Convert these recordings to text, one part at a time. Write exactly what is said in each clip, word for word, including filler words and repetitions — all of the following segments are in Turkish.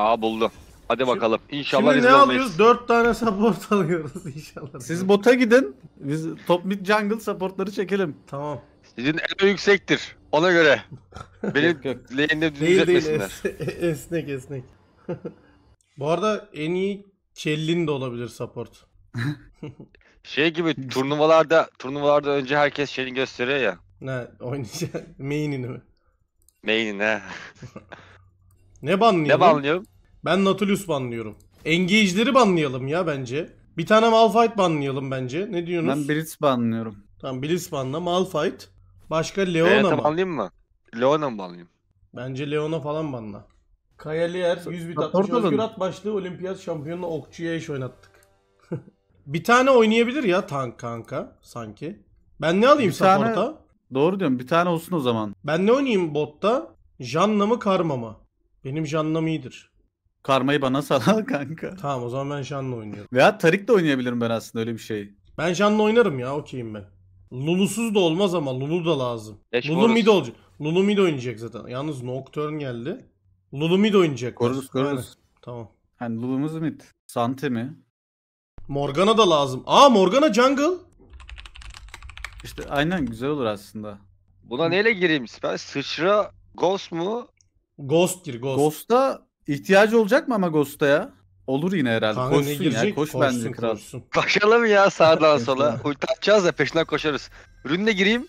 Aa buldu. Hadi bakalım. İnşallah biz ne olmayız. Alıyoruz? dört tane support alıyoruz inşallah. Siz bota gidin. Biz top mid jungle supportları çekelim. Tamam. Sizin elo yüksektir. Ona göre. Benim lane'de düzeltmesinler. Esnek esnek. Bu arada en iyi Çellin de olabilir support. Şey gibi turnuvalarda turnuvalarda önce herkes şeyini gösteriyor ya. Ne oynayacak? Main'ini mi? Main'ini he. Ne banlıyorsun? Ne banlıyorum? Ben Nautilus banlıyorum. Engage'leri banlayalım ya bence. Bir tane Malphite banlayalım bence. Ne diyorsunuz? Ben Blitz banlıyorum. Tamam Blitz banla, Malphite. Başka Leona evet, mı? Banlayayım mı? Leona mı banlayayım? Bence Leona falan banla. Kayalier, yüz bit atmış. Özgür at başlığı olimpiyat şampiyonuna okçuya eş oynattık. Bir tane oynayabilir ya tank kanka sanki. Ben ne alayım support'a? Tane... Doğru diyorum bir tane olsun o zaman. Ben ne oynayayım botta? Janna mı Karma mı? Benim Janna'm iyidir. Karma'yı bana sal kanka. Tamam o zaman ben Janna oynuyorum. Veya Tarik de oynayabilirim ben aslında öyle bir şey. Ben Janna oynarım ya okeyim ben. Lulu'suz da olmaz ama Lulu da lazım. Eş Lulu mid olacak. Lulu mid oynayacak zaten. Yalnız Nocturne geldi. Lulu mid oynayacak. Koruruz koruruz. Yani, tamam. Yani Lulu'muz mid. Ksante mi? Morgana da lazım. Aa Morgana jungle. İşte aynen güzel olur aslında. Buna neyle gireyim ben? Sıçra Ghost mu? Ghost gir Ghost. Ghost'a ihtiyacı olacak mı ama Ghost'a ya? Olur yine herhalde. Kanka koşsun girecek, ya koş koşsun, bence kral. Koşsun. Koşalım ya sağdan sola. Ulti atacağız ya peşinden koşarız. Rünle gireyim.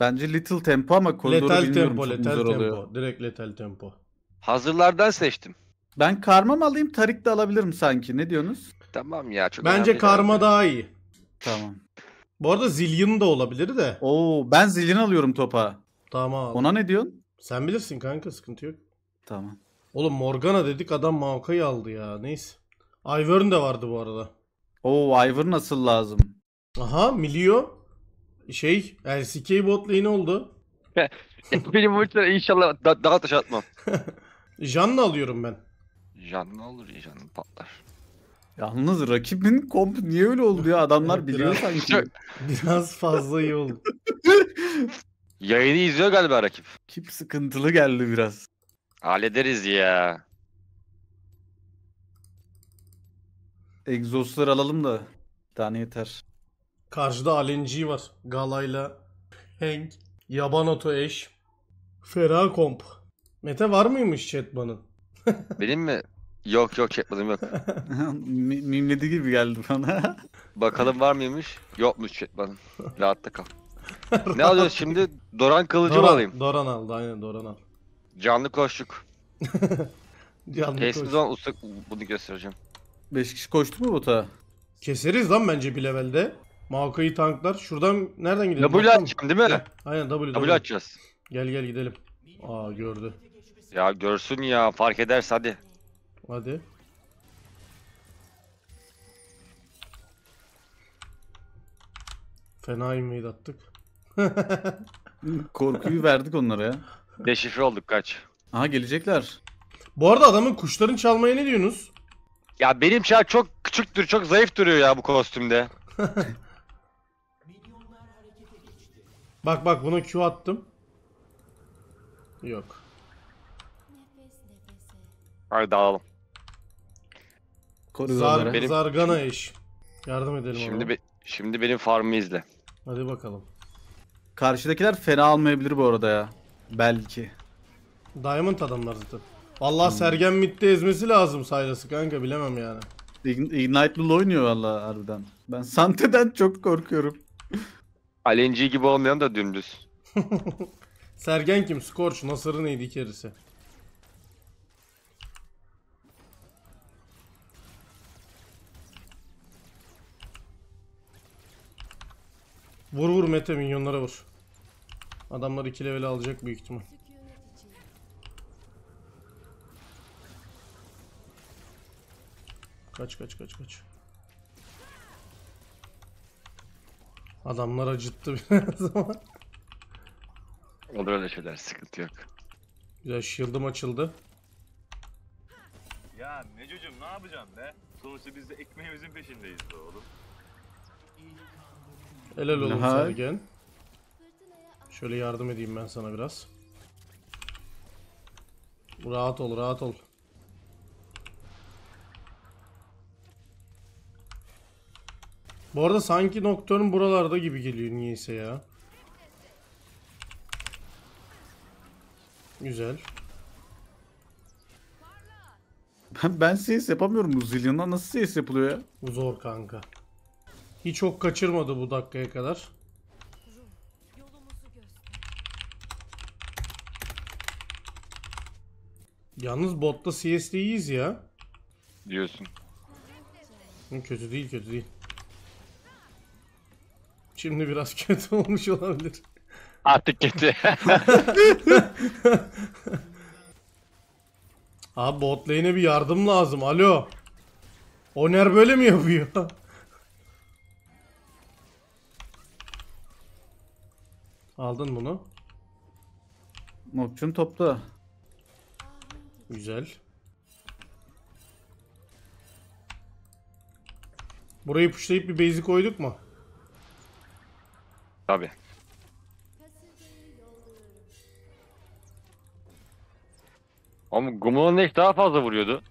Bence Lethal Tempo ama koridoru Lethal Tempo, Lethal Tempo. Oluyor. Direkt Lethal Tempo. Hazırlardan seçtim. Ben Karma mı alayım Tarik de alabilirim sanki ne diyorsunuz? Tamam ya çok bence Karma daha iyi. Tamam. Bu arada Zilean da olabilir de. Oo ben Zilean alıyorum topa. Tamam. Ona ne diyorsun? Sen bilirsin kanka sıkıntı yok. Tamam. Oğlum Morgana dedik adam Maokai'yi aldı ya neyse. Ivor'un da vardı bu arada. Oo Ivor nasıl lazım? Aha Milio. Şey L C K bot lane oldu. Benim ultilere inşallah da daha taş atmam. Janna alıyorum ben. Janna olur ya Janna patlar. Yalnız rakibin komp niye öyle oldu ya adamlar evet, biliyor biraz, sanki. Biraz fazla iyi oldu. Yayını izliyor galiba rakip. Kim sıkıntılı geldi biraz. Hallederiz ya. Egzozlar alalım da bir tane yeter. Karşıda Alenci var. Galayla Hank, Yabanoto eş, Ferah komp. Mete var mıymış chatbanın? Benim mi? Yok yok chatbanım yok. Mimledi gibi geldi bana. Bakalım var mıymış? Yokmuş chatbanım. Rahatta kal. Ne alıyoruz şimdi? Doran kılıcı mı alayım? Doran aldı aynen Doran aldı. Canlı koştuk. Canlı koştuk. Zaman usta bunu göstereceğim. beş kişi koştu mu bota? Keseriz lan bence bir levelde. Maokai'yi tanklar. Şuradan nereden gidelim? W atacağım değil mi? Aynen W. W atacağız. Gel gel gidelim. Aa gördü. Ya görsün ya fark ederse hadi. Hadi. Fena imleyi attık. Korkuyu verdik onlara ya. Deşifre olduk kaç. Aha gelecekler. Bu arada adamın kuşların çalmaya ne diyorsunuz? Ya benim çar çok küçüktür çok zayıf duruyor ya bu kostümde. Bak bak buna Q attım. Yok. Haydi dağılalım. Zar benim... Zargana eş. Yardım edelim şimdi be, şimdi benim farmı izle. Hadi bakalım. Karşıdakiler fena almayabilir bu arada ya. Belki. Diamond adamlar zaten. Vallahi hmm. Sergen midde ezmesi lazım Cyrus'ı kanka bilemem yani. Ignite Lulu oynuyor vallahi harbiden. Ben Sante'den çok korkuyorum. Alenci gibi olmayan da dümdüz. Sergen kim? Scorch. Nasır'ın neydi kerisi? Vur vur Mete minyonlara vur. Adamlar iki level alacak büyük ihtimal. Kaç kaç kaç kaç. Adamlar acıttı biraz ama. Olur öyle şeyler sıkıntı yok. Güzel shield'ım açıldı. Ya Meco'cum ne yapacaksın be? Sonuçta biz de ekmeğimizin peşindeyiz be oğlum. Helal olsun Sergen. Şöyle yardım edeyim ben sana biraz. Rahat ol rahat ol. Bu arada sanki Nocturne buralarda gibi geliyor niyeyse ya. Güzel. Ben, ben C S yapamıyorum bu Zilean'dan. Nasıl C S yapılıyor ya? Bu zor kanka. Hiç ok kaçırmadı bu dakikaya kadar. Yalnız botta C S'de iyiyiz ya. Diyorsun. Kötü değil, kötü değil. Şimdi biraz kötü olmuş olabilir. Artık kötü. Abi bot lane'e bir yardım lazım. Alo. Oner böyle mi yapıyor? Aldın bunu. Nocturne topta. Güzel. Burayı pushlayıp bir base'i koyduk mu? Tabii. Ama Gumon'un ek daha fazla vuruyordu.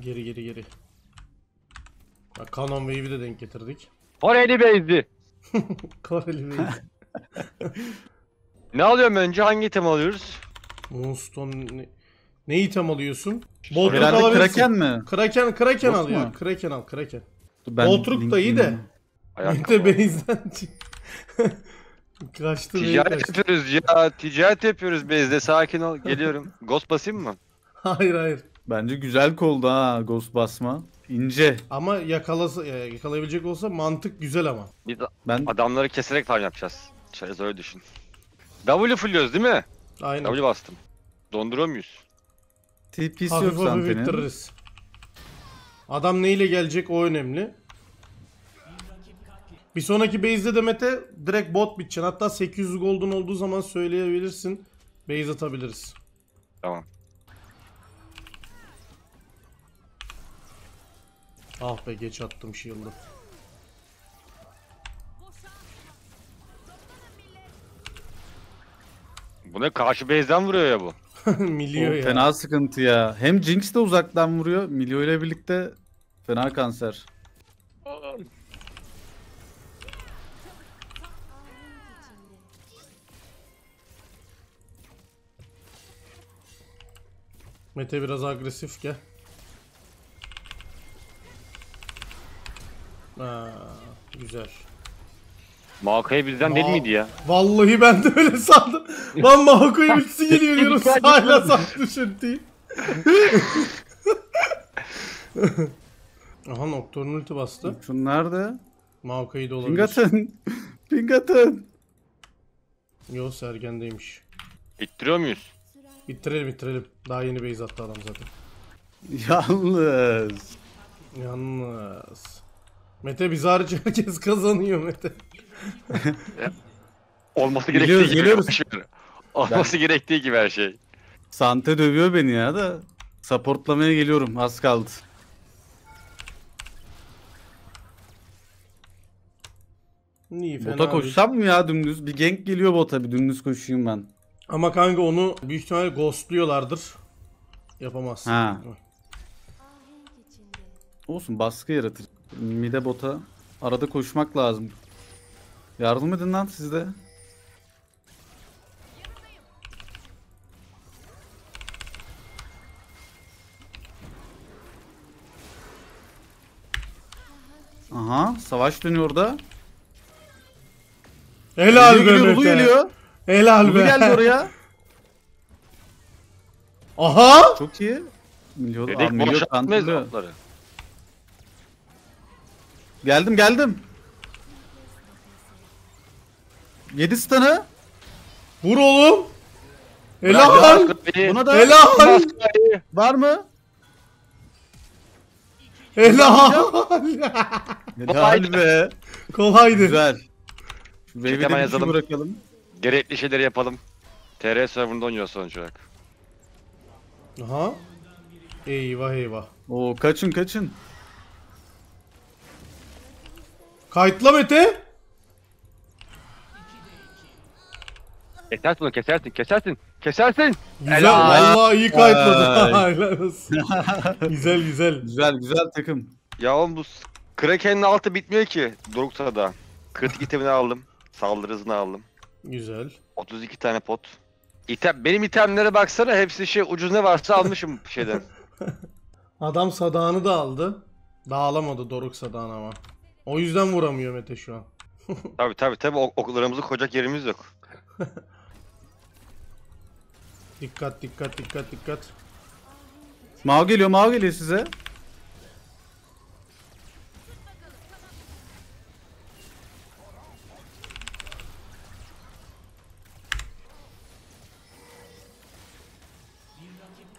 Geri geri geri. Bak Kanon Wave'i de denk getirdik. Koreli base'i. Koreli base'i. Ne alıyorum önce? Hangi item alıyoruz? Moonstone ne, ne item alıyorsun? Boldur alabilirsin. Kraken mi? Kraken, Kraken al ya. Kraken al, Kraken. Coltruk da iyi de. Mete base'den kaçtı. Ticaret yapıyoruz ya. Ticaret yapıyoruz base'de. Sakin ol. Geliyorum. Ghost basayım mı? Hayır hayır. Bence güzel koldu ha Ghost basma. İnce. Ama yakalasa, yakalayabilecek olsa mantık güzel ama. Biz ben... adamları keserek farm yapacağız. Şöyle öyle düşün. W fulluyoruz değil mi? Aynen. W bastım. Donduruyor muyuz? T P'si yok Ksante'nin. Adam neyle gelecek o önemli. Bir sonraki base'de de Mete direkt bot biteceksin. Hatta sekiz yüz golden olduğu zaman söyleyebilirsin. Base atabiliriz. Tamam. Ah be geç attım shield'ı. Bu ne? Karşı base'den vuruyor ya bu. Milio ya. Fena sıkıntı ya. Hem Jinx de uzaktan vuruyor. Milio ile birlikte fena kanser. Mete biraz agresif gel. Aa, güzel. Maokai bizden Ma değil miydi ya? Vallahi ben de öyle sandım. Lan Maokai'ye birisi geliyor diyorum. Hala sattı şunti. Aha Nocturne ulti bastı. Şun nerede? Maokai'de olabilir. Ping atın. Ping atın. Yo Sergen'deymiş. İttiriyor muyuz? İttirelim ittirelim. Daha yeni base attı adam zaten. Yalnız. Yalnız. Mete biz hariç herkes kazanıyor Mete. Olması gerektiği gibi. Geliyoruz. Olması ben... gerektiği gibi her şey. Ksante dövüyor beni ya da supportlamaya geliyorum. Az kaldı. Niye, bota koşsam mı ya dümdüz? Bir gank geliyor bota, bir dümdüz koşayım ben. Ama kanka onu büyük ihtimalle ghostluyorlardır. Yapamazsın. Ha. Olsun baskı yaratır. Mide bota arada koşmak lazım. Yardım edin lan sizde. Aha savaş dönüyor orada. Helal be Mete. Lulu geliyor. Helal be. Geldi oraya. Aha. Çok iyi. Milyon, dedik boşaltmayız topları. Geldim geldim. yedi stun'ı. Vur oğlum. Helal. Buna da helal. Var mı? Helal. Helal be. Kolaydı. Güzel. Wave'i de bir şey bırakalım. Gerekli şeyleri yapalım. T R server'ında oynuyor sonuç olarak. Aha. Eyvah eyvah. Oo kaçın kaçın. Kayıtla Mete. Kesersin onu, kesersin, kesersin. Kesersin. Güzel. Vallahi iyi kayıtladı. Güzel güzel. Güzel güzel takım. Ya oğlum bu Kraken'in altı bitmiyor ki Doruk'ta. Kritik itemini aldım. Saldırı hızını aldım. Güzel. otuz iki tane pot. İtem, benim itemlere baksana hepsi şey ucuz ne varsa almışım şeyden. Adam sadağını da aldı. Dağılamadı Doruk sadağını ama. O yüzden vuramıyor Mete şu an. Tabi tabi tabi oklarımızı koyacak yerimiz yok. Dikkat dikkat dikkat dikkat. Mav geliyor mav geliyor size.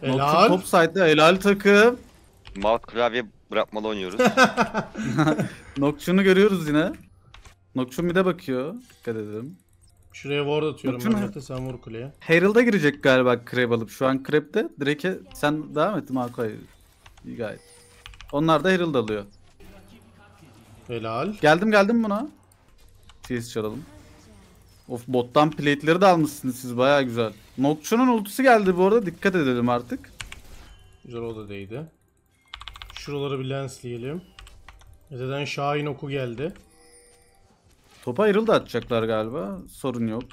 Helal. Top side'da helal takım. Mouse klavye bırakmalı oynuyoruz. Nocturne'u görüyoruz yine. Nocturne bir de bakıyor. Dikkat edelim. Şuraya ward atıyorum ben Mete, sen vur kuleye. Herald'a girecek galiba Crab alıp. Şu an Crab'de. Drake'e sen devam et Maokai. İyi gayet. Onlar da Herald alıyor. Helal. Geldim geldim buna. T S çalalım. Of bottan plate'leri de almışsınız siz bayağı güzel. Nocturne'un ultisi geldi bu arada, dikkat edelim artık. Güzel o da değdi. Şuraları bir lensleyelim. Mete'den Şahin oku geldi. Topa Herald'ı atacaklar galiba, sorun yok.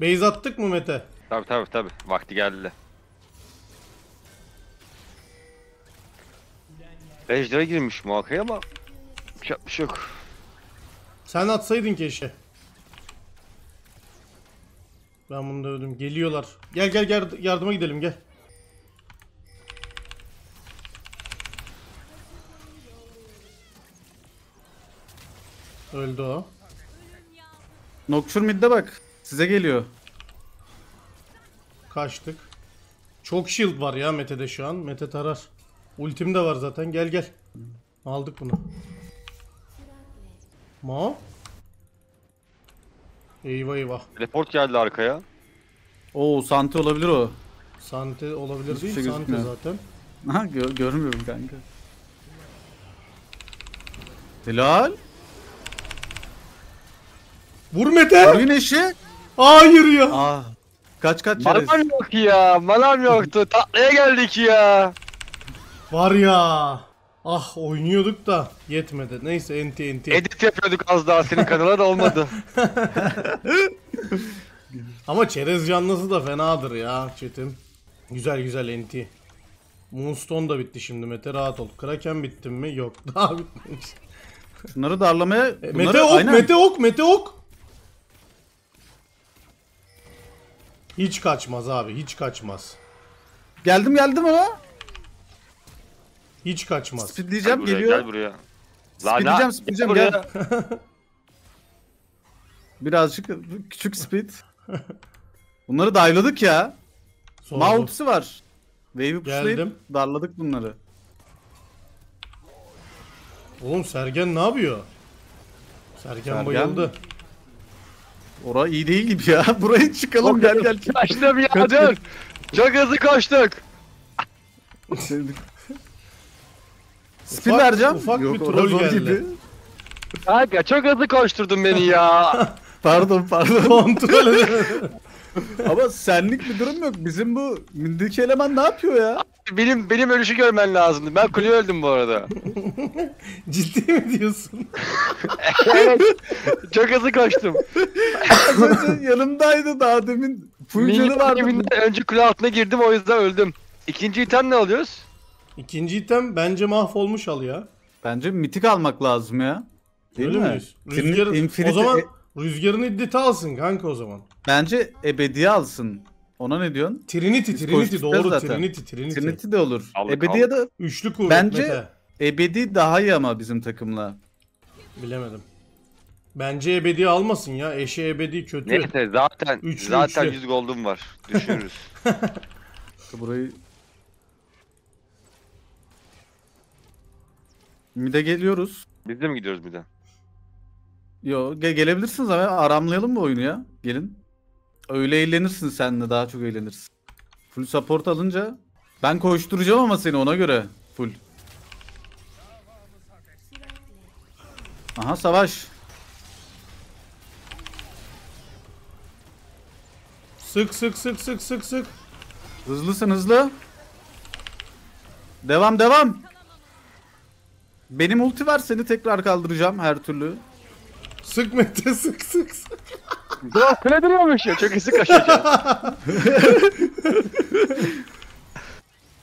Base attık mı Mete? Tabi tabi tabi, vakti geldi. Ejder'e girmiş muhakkak ama yapmış yok. Sen atsaydın keşke. Ben bunu dövdüm. Geliyorlar. Gel gel gel yardıma gidelim gel. Öldü o. Nocturne mid'de bak. Size geliyor. Kaçtık. Çok shield var ya Mete'de şu an. Mete tarar. Ultim de var zaten. Gel gel. Aldık bunu. Mao? Eyvah eyvah. Report geldi arkaya. Oo, Ksante olabilir o. Ksante olabilir hiç değil, şey Ksante zaten. Ha gör, görmüyorum kanka. Helal. Vur Mete. Vur güneşi. Hayır ya. Aa, kaç kaç çerez. Manam yok ya. Manam yoktu. Tatlıya geldik ya. Var ya. Ah oynuyorduk da yetmedi. Neyse enti enti. Edit yapıyorduk az daha senin kanala da olmadı. Ama çerez canlısı da fenadır ya Çetin. Güzel güzel enti. Moonstone da bitti şimdi Mete rahat ol. Kraken bittim mi? Yok daha bitmemiş. Bunları darlamaya... E, bunları... Mete ok aynen. Mete ok Mete ok. Hiç kaçmaz abi hiç kaçmaz. Geldim geldim ama. Hiç kaçmaz. Speedleyeceğim geliyor. Gel buraya. Speedleyeceğim speedleyeceğim gel. Buraya. gel. Birazcık küçük speed. Bunları darladık ya. Mount'si var. Wave'i pushlayıp darladık bunları. Oğlum Sergen ne yapıyor? Sergen, Sergen bayıldı. Orası iyi değil gibi ya. Buraya çıkalım o, gel gel. Kaçtım ya. Çok hızlı koştuk. Spin vereceğim. Ufak yok, bir troll geldi. Gibi. Kanka çok hızlı koşturdun beni ya. Pardon pardon. Kontrol ama senlik bir durum yok. Bizim bu mündeki eleman ne yapıyor ya? Benim benim ölüşü görmen lazımdı. Ben kuleye öldüm bu arada. Ciddi mi diyorsun? Evet. Çok hızlı koştum. Yanımdaydı daha demin. Fulcanı vardı. Önce kule altına girdim o yüzden öldüm. İkinci item ne alıyoruz? İkinci item bence mahvolmuş al ya. Bence mitik almak lazım ya. Değil öyle mi? Miyiz? Rüzgarın, Infinite, o zaman e... rüzgarın iddeti alsın kanka o zaman. Bence ebedi alsın. Ona ne diyorsun? Trinity, Biz Trinity doğru zaten. Trinity, Trinity. Trinity de olur. Al, ebedi ya da üçlü kuvvet bence Mete. Ebedi daha iyi ama bizim takımla. Bilemedim. Bence ebedi almasın ya. Eşe ebedi kötü. Neyse zaten üçlü, zaten üçlü. yüz gold'um var. Düşürürüz. Burayı mid'e geliyoruz. Biz de mi gidiyoruz mid'e? Yo ge gelebilirsiniz ama aramlayalım bu oyunu ya. Gelin. Öyle eğlenirsin sen de daha çok eğlenirsin. Full support alınca ben koşturacağım ama seni ona göre full. Aha savaş. Sık sık sık sık sık sık. Hızlısın, hızlı. Devam devam. Benim ulti var, seni tekrar kaldıracağım her türlü. Sık Mete, sık sık sık. Ulan öyle duruyormuş ya, çok hızlı kaçacağım.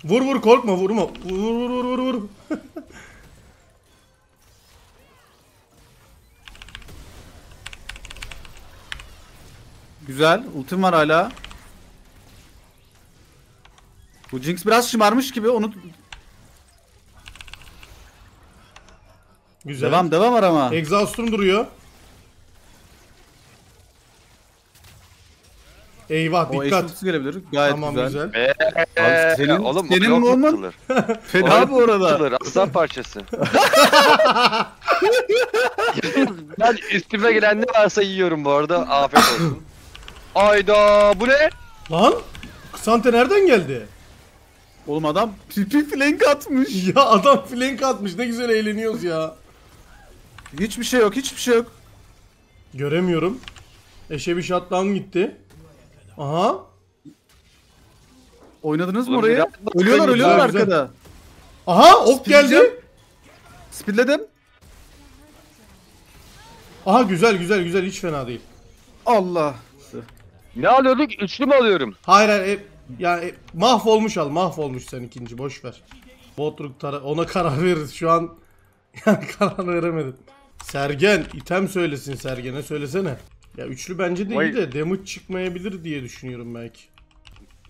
Vur vur, korkma, vurma. Vur vur vur vur. Güzel, ultim var hala. Bu Jinx biraz şımarmış gibi, onu... Güzel. Devam devam arama. Exhaust'um duruyor. Eyvah, o dikkat. Gelebilir. Gayet tamam, güzel. Güzel. Ee, abi, senin oğlum, senin normal. Fena bu arada. Aslan parçası. Ben üstüme gelen ne varsa yiyorum bu arada. Afiyet olsun. Ayda, bu ne? Lan? Ksante nereden geldi? Oğlum adam pipi flank atmış. Ya adam flank atmış. Ne güzel eğleniyoruz ya. Hiçbir şey yok, hiçbir şey yok. Göremiyorum. Eşe bir shutdown gitti. Aha. Oynadınız mı orayı? Ölüyorlar, ölüyorlar arkada. Aha, ok geldi. Speedledim. Aha, güzel güzel güzel, hiç fena değil. Allah. Ne alıyorduk? Üçlü mü alıyorum? Hayır hayır. E, ya e, mahvolmuş al, mahvolmuş sen ikinci, boş ver. Botruk ona karar veririz şu an. Yani karar veremedim. Sergen, item söylesin Sergen'e, söylesene. Ya üçlü bence de iyi de damage çıkmayabilir diye düşünüyorum belki.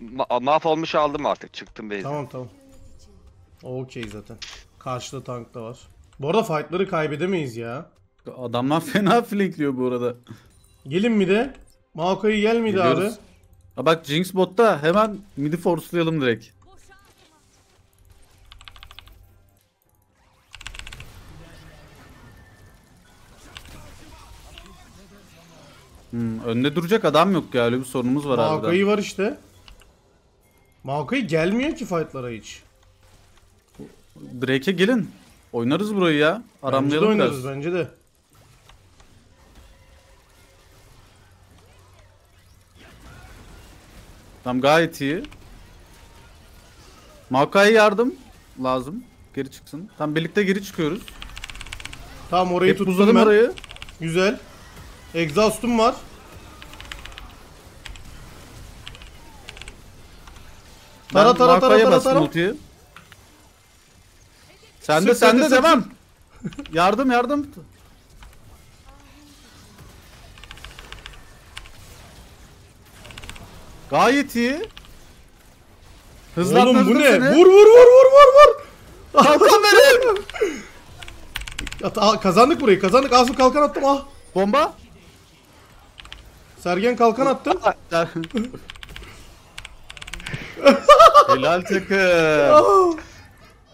Ma mahvolmuş aldım artık, çıktım base'e. Tamam tamam. Okey zaten. Karşıda tank da var. Bu arada fight'ları kaybedemeyiz ya. Adamlar fena flinkliyor bu arada. Gelin mi de? Maokai'yi gel miydi abi? Ha bak Jinx botta, hemen midi force'layalım direkt. Hmm, önde duracak adam yok ya, öyle bir sorunumuz var abi. Maokai var işte. Maokai gelmiyor ki fight'lara hiç. Drake'e gelin. Oynarız burayı ya. Aramlayalım. Bence de oynarız, bence de. Tam gayet iyi. Maokai'ye yardım lazım. Geri çıksın. Tam birlikte geri çıkıyoruz. Tam orayı hep tuttum ben. Orayı. Güzel. Exhaust'um var. Tara tara tara tara tara. Sen de sen de devam. Yardım yardım. Gayet iyi. Hızlandırdın seni. Oğlum bu ne? Vur vur vur vur vur vur. Kalkan verelim. Kazandık burayı, kazandık. Asıl kalkan attım, ah. Bomba. Sergen kalkan attı. Helal takım.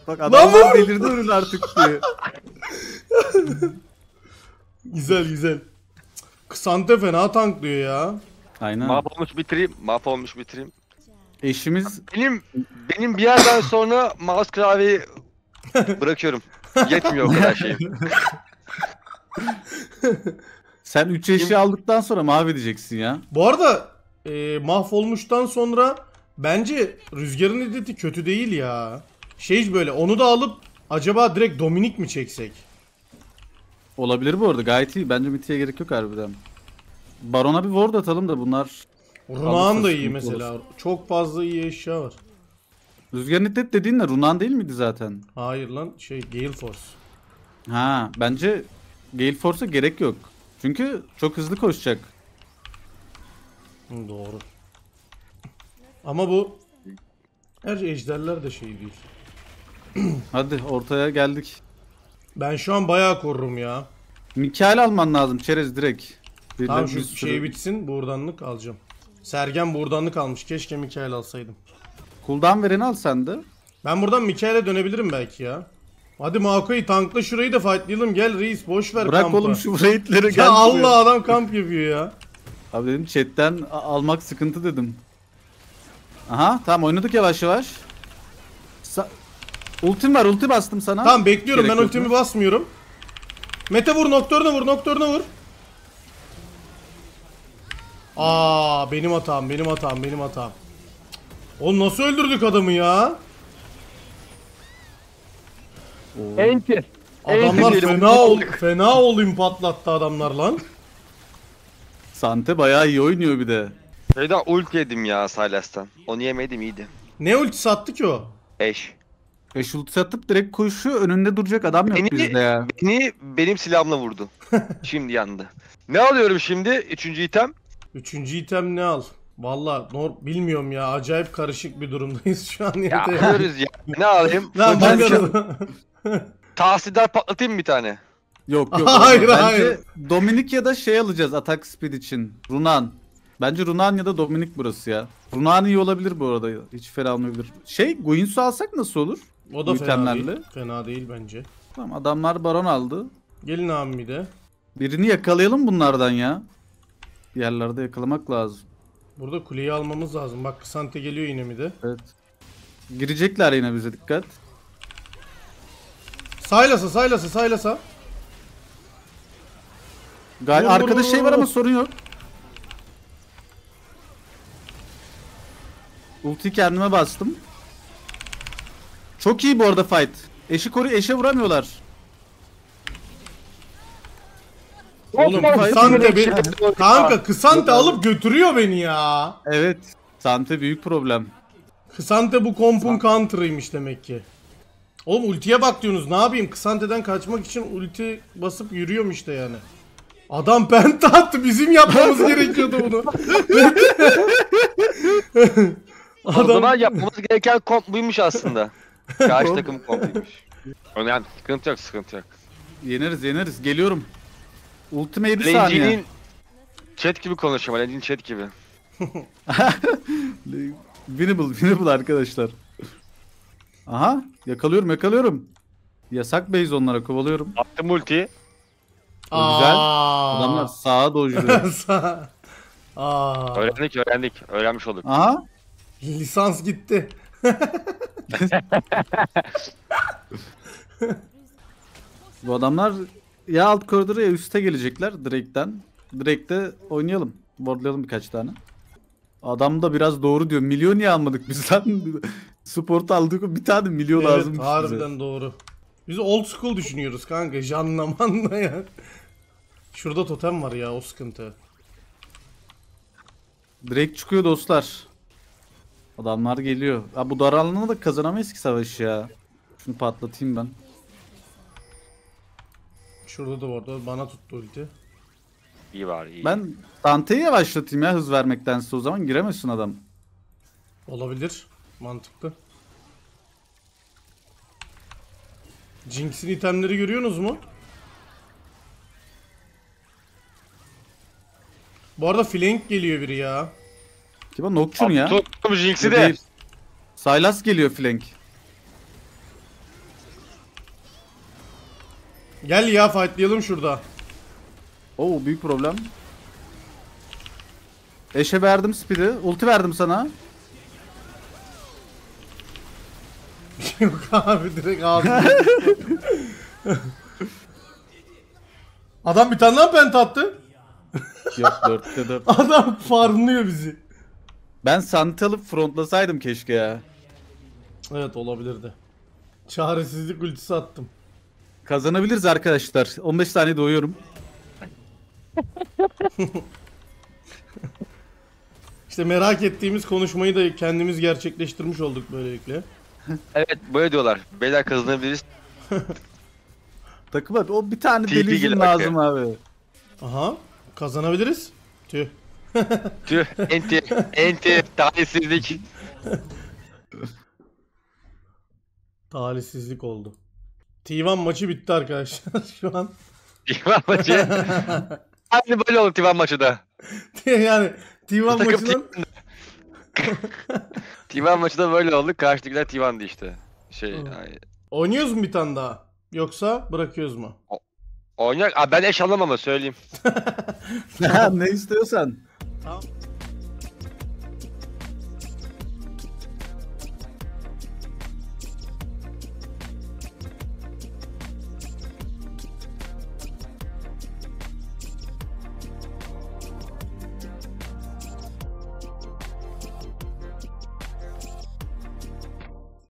Bak adamlar delirdirin artık diye. Güzel güzel. Ksante fena tanklıyor ya. Aynen. Mahvolmuş bitireyim, mahvolmuş bitireyim. Eşimiz... Benim benim bir yerden sonra mouse klavyeyi bırakıyorum. Yetmiyor o kadar şeyim. Sen üç eşi aldıktan sonra mahvedeceksin ya. Bu arada e, mahvolmuştan sonra bence Rüzgar'ın editi kötü değil ya. Şey böyle, onu da alıp acaba direkt Dominik mi çeksek? Olabilir bu arada, gayet iyi. Bence Mete'ye gerek yok harbiden. Baron'a bir ward atalım da bunlar... Runan da iyi mesela. Olsun. Çok fazla iyi eşya var. Rüzgar'ın edit dediğin de Runan değil miydi zaten? Hayır lan, şey Gale Force. Ha, bence... Gale Force'a gerek yok. Çünkü çok hızlı koşacak. Doğru. Ama bu her ejderler de şey değil. Hadi ortaya geldik. Ben şu an bayağı korurum ya. Mikael alman lazım çerez direkt. Tamam, şu şey bitsin, buradanlık alacağım. Sergen buradanlık almış. Keşke Mikael alsaydım. Cooldown vereni al sen de. Ben buradan Mikael'e dönebilirim belki ya. Hadi Maokai tankla şurayı da fightlayalım, gel reis, boş ver. Bırak kampa. Bırak oğlum şu raidlere, gel. Ya Allah, adam kamp yapıyor ya. Abi dedim chatten almak sıkıntı dedim. Aha tamam, oynadık yavaş yavaş. Sa ultim var, ulti bastım sana. Tamam bekliyorum. Gerek ben ultimi mu? Basmıyorum. Mete vur, Nocturne'a vur, Nocturne'a vur. Aa, benim hatam, benim hatam, benim hatam. Oğlum nasıl öldürdük adamı ya? Enter. Adamlar enter fena ol, fena olayım patlattı adamlar lan. Ksante bayağı iyi oynuyor bir de. Şeyden ult yedim ya Silas'tan. Onu yemedim, iyiydi. Ne ultisi attı ki o? Eş. Eş ultisi atıp direkt koşu, önünde duracak adam yok beni, bizde ya. Beni benim silahımla vurdu. Şimdi yandı. Ne alıyorum şimdi? Üçüncü item. Üçüncü item ne al? Valla bilmiyorum ya, acayip karışık bir durumdayız şu an. Ya, alıyoruz ya. Ne alayım? Lan bakalım. Tahsildar patlatayım mı bir tane? Yok yok. Hayır hayır. Dominik ya da şey alacağız atak speed için. Runan. Bence Runan ya da Dominik burası ya. Runan iyi olabilir bu arada. Hiç fena olmayabilir. Şey, Guinsoo alsak nasıl olur? O da fena değil. Fena değil bence. Tamam, adamlar baron aldı. Gelin abi bir de. Birini yakalayalım bunlardan ya. Yerlerde yakalamak lazım. Burada kuleyi almamız lazım. Bak Ksante geliyor yine mi de? Evet. Girecekler yine bize, dikkat. Saylasa saylasa saylasa. Gal arkada vur, şey vur, var vur. Ama sorun yok. Ulti kendime bastım. Çok iyi bu arada fight. Eşi koru, eşe vuramıyorlar. Oğlum Ksante beni... Kanka Ksante alıp götürüyor beni ya. Evet. Ksante büyük problem. Ksante bu kompun counter'ıymış demek ki. Oğlum ultiye bak diyorsunuz, ne yapayım? Ksante'den kaçmak için ulti basıp yürüyorum işte yani. Adam penta attı, bizim yapmamız gerekiyordu bunu. Adam... O zaman yapmamız gereken komp buymuş aslında. Karşı takım kompuymuş. Yani sıkıntı yok, sıkıntı yok. Yeneriz yeneriz, geliyorum. Ultime yedi saniye. Chat gibi konuşuyor, Lencinin chat gibi. Winnable, winnable arkadaşlar. Aha, yakalıyorum yakalıyorum. Yasak base onlara, kovalıyorum. Attım ultiyi. Güzel. Adamlar sağa dojluyor. Sağ. Aa. Öğrendik öğrendik. Öğrenmiş olduk. Aha. Lisans gitti. Bu adamlar ya alt koridora ya üste gelecekler direkten. Direkte oynayalım. Boardlayalım birkaç tane. Adam da biraz doğru diyor. Milio niye almadık biz lan? Sport aldık, bir tane Milio lazım. Evet harbiden bize. Doğru. Biz old school düşünüyoruz kanka. Janna manna ya. Şurada totem var ya, o sıkıntı. Direkt çıkıyor dostlar. Adamlar geliyor. Ha, bu daralığına da kazanamayız ki savaşı ya. Şunu patlatayım ben. Şurada da vardı. Bana tuttu ulti. İyi var iyi. Ben Dante'yi yavaşlatayım ya hız vermektense, o zaman giremezsin adam. Olabilir. Mantıklı. Jinx'in itemleri görüyorsunuz mu? Bu arada flank geliyor biri ya. Kiba Nocturne ya. Tuttum Jinx'i de. Sylas geliyor flank. Gel ya, fightlayalım şurada. Oo büyük problem. Eşe verdim speed'i. Ulti verdim sana. Yok abi, direkt abi. Adam bir tane daha pent attı. Yok dörtte dört. Adam farmlıyor bizi. Ben Ksante alıp frontlasaydım keşke ya. Evet olabilirdi. Çaresizlik ultisi attım. Kazanabiliriz arkadaşlar. on beş saniye doyuyorum. İşte merak ettiğimiz konuşmayı da kendimiz gerçekleştirmiş olduk böylelikle. Evet böyle diyorlar. Beyler kazanabiliriz. Takım abi, o bir tane delizim lazım abi. Aha, kazanabiliriz. Tüh. Tüh. Enti. Enti. Talihsizlik. Talihsizlik oldu. T bir maçı bitti arkadaşlar şu an. T bir maçı. Aynı böyle oldu T bir maçı da. Yani T bir maçının... T bir maçı da böyle oldu. Karşıdakiler T bir'di işte. Şey, hmm. Yani... Oynuyoruz mu bir tane daha? Yoksa bırakıyoruz mu? O oynayak. Ben eş alamam ama söyleyeyim. Ne istiyorsan. Tamam.